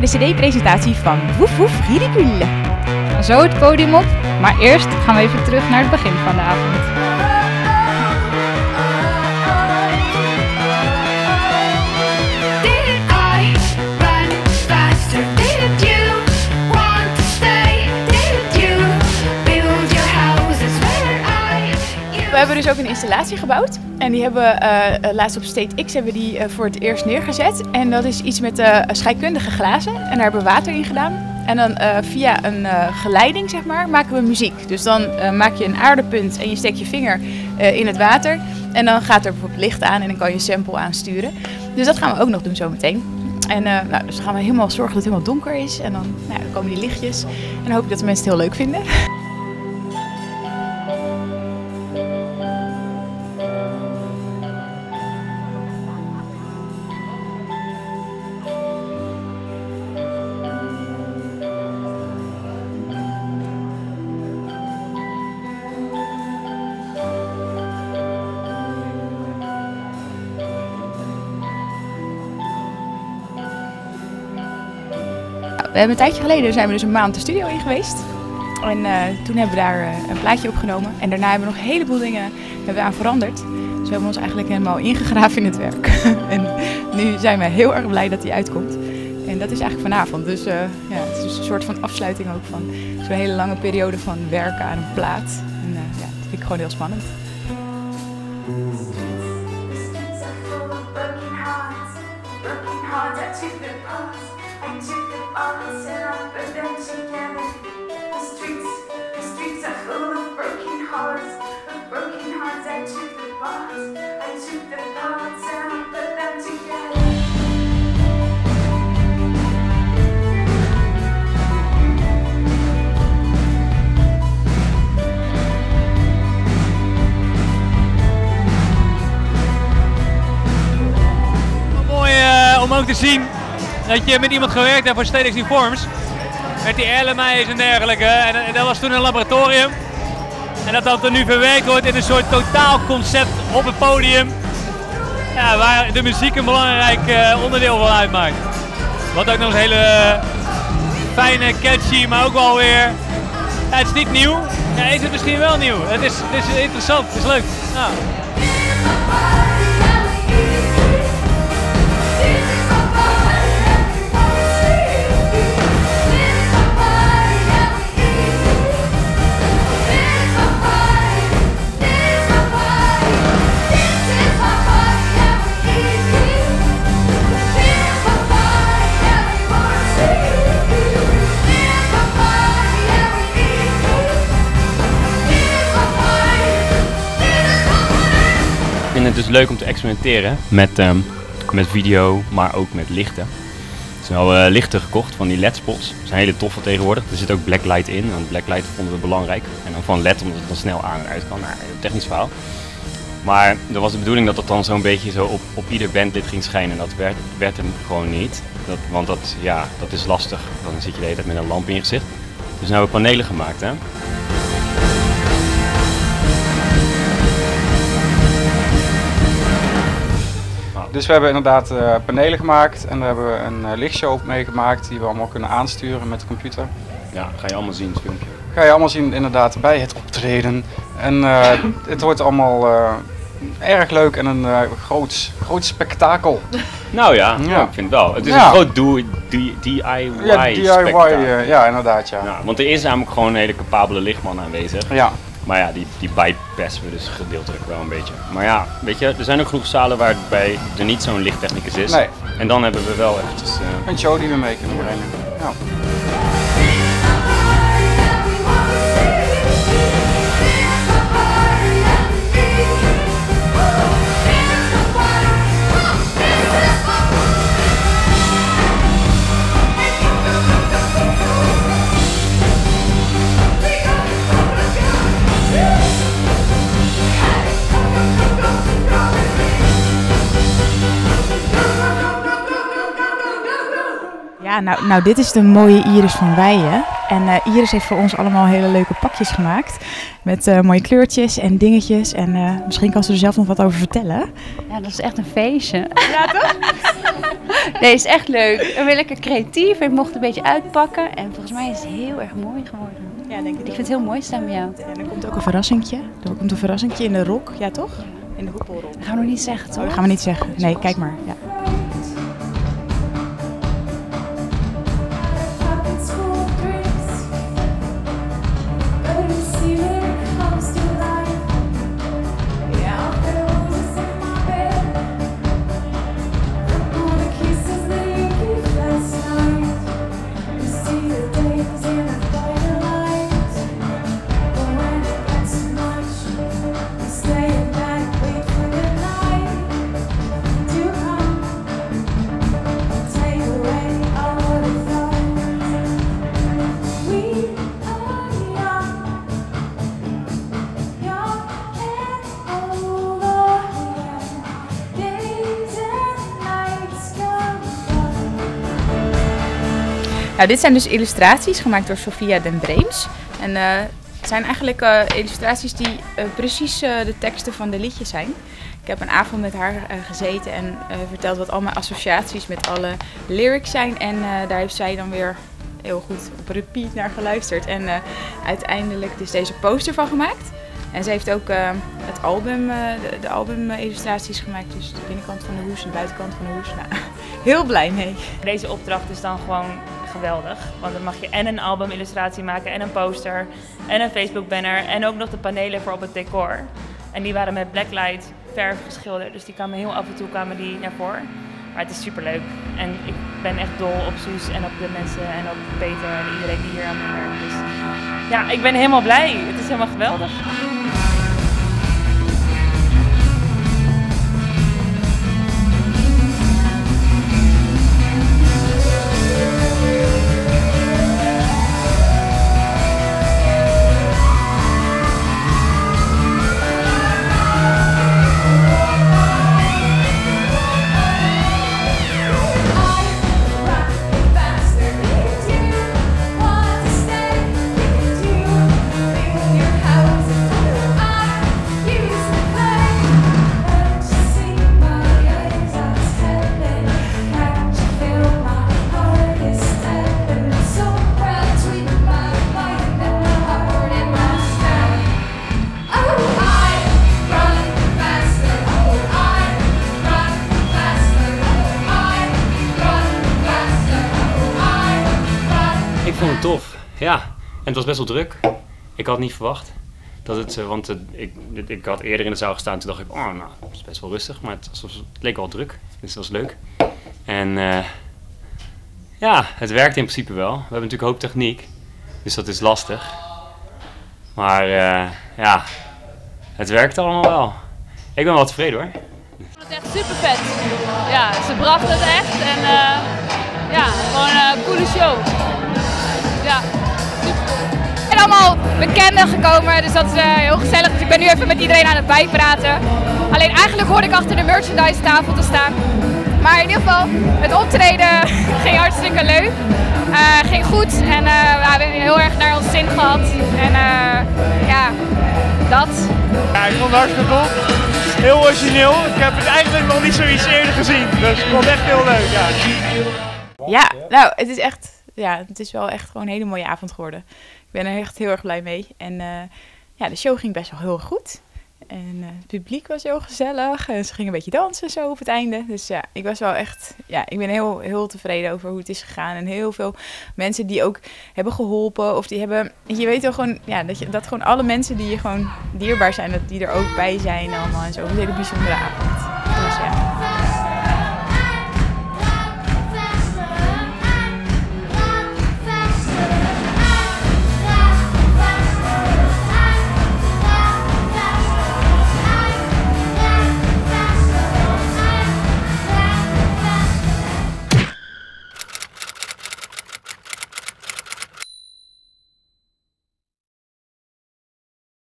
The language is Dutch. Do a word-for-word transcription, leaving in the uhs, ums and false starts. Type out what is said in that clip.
bij de C D-presentatie van Woof! Woof! Ridicule. Zo het podium op, maar eerst gaan we even terug naar het begin van de avond. We hebben dus ook een installatie gebouwd en die hebben we uh, laatst op State X hebben we die, uh, voor het eerst neergezet. En dat is iets met uh, scheikundige glazen en daar hebben we water in gedaan. En dan uh, via een uh, geleiding zeg maar, maken we muziek. Dus dan uh, maak je een aardepunt en je steekt je vinger uh, in het water. En dan gaat er bijvoorbeeld licht aan en dan kan je een sample aansturen. Dus dat gaan we ook nog doen zometeen. En uh, nou, dus gaan we helemaal zorgen dat het helemaal donker is en dan, nou, dan komen die lichtjes. En dan hoop ik dat de mensen het heel leuk vinden. We hebben een tijdje geleden zijn we dus een maand de studio in geweest. En uh, toen hebben we daar uh, een plaatje opgenomen. En daarna hebben we nog een heleboel dingen hebben we aan veranderd. Dus we hebben ons eigenlijk helemaal ingegraven in het werk. En nu zijn we heel erg blij dat die uitkomt. En dat is eigenlijk vanavond. Dus uh, ja, het is dus een soort van afsluiting ook van zo'n hele lange periode van werken aan een plaat. En uh, ja, dat vind ik gewoon heel spannend. Ook te zien dat je met iemand gewerkt hebt voor Stedelijk Forms, met die Erlemijers en dergelijke. En, en dat was toen een laboratorium. En dat dat er nu verwerkt wordt in een soort totaal concept op het podium, ja, waar de muziek een belangrijk uh, onderdeel van uitmaakt. Wat ook nog eens hele uh, fijne, catchy, maar ook wel weer... Ja, het is niet nieuw. Ja, is het misschien wel nieuw. Het is, het is interessant, het is leuk. Nou. Het is leuk om te experimenteren met, um, met video, maar ook met lichten. Er zijn al uh, lichten gekocht van die L E D-spots. Ze zijn hele toffe tegenwoordig. Er zit ook blacklight in, want blacklight vonden we belangrijk. En dan van L E D, omdat het dan snel aan en uit kan. Nou, technisch verhaal. Maar er was de bedoeling dat dat dan zo'n beetje zo op, op ieder bandlid ging schijnen. En dat werd, werd hem gewoon niet. Dat, want dat, ja, dat is lastig. Dan zit je de hele tijd met een lamp in je gezicht. Dus nu hebben we panelen gemaakt, hè. Dus we hebben inderdaad uh, panelen gemaakt en daar hebben we een uh, lichtshow op meegemaakt die we allemaal kunnen aansturen met de computer. Ja, ga je allemaal zien het filmpje. Ga je allemaal zien inderdaad bij het optreden. En uh, het wordt allemaal uh, erg leuk en een uh, groot, groot spektakel. Nou ja, ja. Nou, ik vind het wel. Het is ja. Een groot D I Y ja, D I Y, uh, ja, inderdaad ja. Ja. Want er is namelijk gewoon een hele capabele lichtman aanwezig. Ja. Maar ja, die, die bypassen we dus gedeeltelijk wel een beetje. Maar ja, weet je, er zijn ook genoeg zalen waar bij er niet zo'n lichttechnicus is. Nee. En dan hebben we wel eventjes... Uh... Een show die we mee kunnen brengen. Ja. Ja, nou, nou dit is de mooie Iris van Weijen. En uh, Iris heeft voor ons allemaal hele leuke pakjes gemaakt. Met uh, mooie kleurtjes en dingetjes. En uh, misschien kan ze er zelf nog wat over vertellen. Ja, dat is echt een feestje. Ja, toch? Nee, is echt leuk. Ik ben lekker creatief. Ik mocht een beetje uitpakken. En volgens mij is het heel erg mooi geworden. Ja, denk ik. Ik vind het heel mooi staan bij jou. En er komt ook een verrassingje. Er komt een verrassingje in de rok. Ja, toch? In de hoepelrol. Dat gaan we nog niet zeggen, toch? Oh, dat gaan we niet zeggen. Nee, kijk maar. Ja. Nou, dit zijn dus illustraties gemaakt door Sophia den Breems. En uh, het zijn eigenlijk uh, illustraties die uh, precies uh, de teksten van de liedjes zijn. Ik heb een avond met haar uh, gezeten en uh, verteld wat al mijn associaties met alle lyrics zijn. En uh, daar heeft zij dan weer heel goed op repeat naar geluisterd. En uh, uiteindelijk is deze poster van gemaakt. En ze heeft ook uh, het album, uh, de, de albumillustraties gemaakt. Dus de binnenkant van de hoes en de buitenkant van de hoes. Nou, heel blij mee. Deze opdracht is dan gewoon geweldig, want dan mag je en een albumillustratie maken en een poster en een Facebook banner en ook nog de panelen voor op het decor. En die waren met blacklight verf geschilderd, dus die kwamen heel af en toe kwamen die naar voren. Maar het is superleuk en ik ben echt dol op Suus en op de mensen en op Peter en iedereen die hier aan me werkt. Dus ja, ik ben helemaal blij. Het is helemaal geweldig. Ik vond het tof, ja. En het was best wel druk. Ik had niet verwacht dat het, want het, ik, ik had eerder in de zaal gestaan, toen dacht ik, oh nou, het is best wel rustig, maar het, was, het leek wel druk, dus dat was leuk. En uh, ja, het werkte in principe wel. We hebben natuurlijk een hoop techniek, dus dat is lastig. Maar uh, ja, het werkt allemaal wel. Ik ben wel tevreden hoor. Het was echt super vet. Ja, ze bracht het echt en uh, ja, gewoon een coole show. Ja, super. Ik ben allemaal bekenden gekomen, dus dat is uh, heel gezellig. Dus ik ben nu even met iedereen aan het bijpraten. Alleen eigenlijk hoorde ik achter de merchandise tafel te staan. Maar in ieder geval, het optreden ging hartstikke leuk. Uh, ging goed en uh, we hebben heel erg naar ons zin gehad. En uh, ja, dat. Ja, ik vond het hartstikke tof. Heel origineel. Ik heb het eigenlijk nog niet zoiets eerder gezien. Dus ik vond het echt heel leuk. Ja, ja nou, het is echt... Ja, het is wel echt gewoon een hele mooie avond geworden. Ik ben er echt heel erg blij mee. En uh, ja, de show ging best wel heel goed. En uh, het publiek was heel gezellig. En ze gingen een beetje dansen zo op het einde. Dus ja, ik was wel echt... Ja, ik ben heel, heel tevreden over hoe het is gegaan. En heel veel mensen die ook hebben geholpen. Of die hebben... Je weet wel gewoon... Ja, dat, je, dat gewoon alle mensen die je gewoon dierbaar zijn, dat die er ook bij zijn allemaal en zo. Een hele bijzondere avond.